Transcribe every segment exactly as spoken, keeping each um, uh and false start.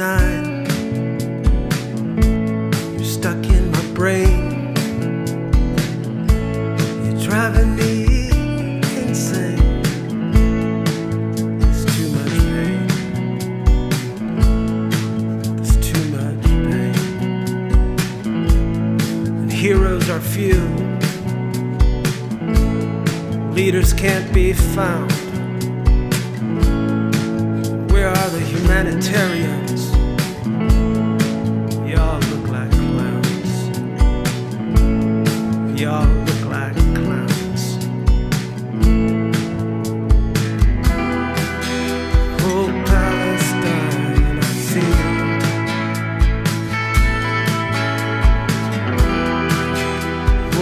time. You're stuck in my brain. You're driving me insane. It's too much pain. It's too much pain. And heroes are few. Leaders can't be found. Where are the humanitarians? Y'all look like clowns. Y'all look like clowns. Oh, Palestine, I see you.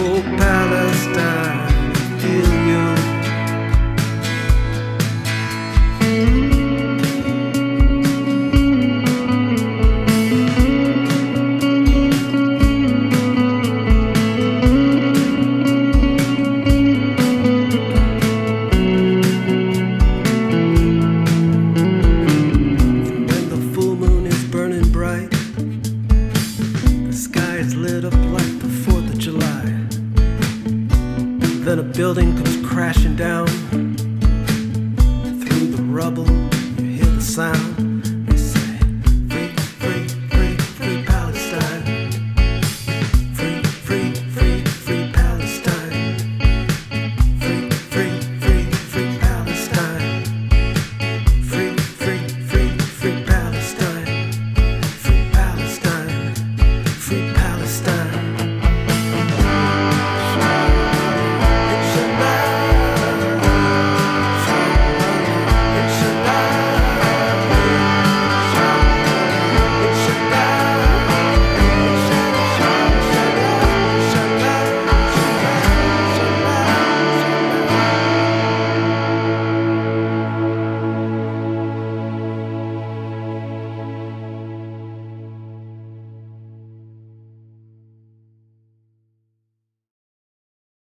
Oh, Palestine, I feel you. Then a building comes crashing down through the rubble.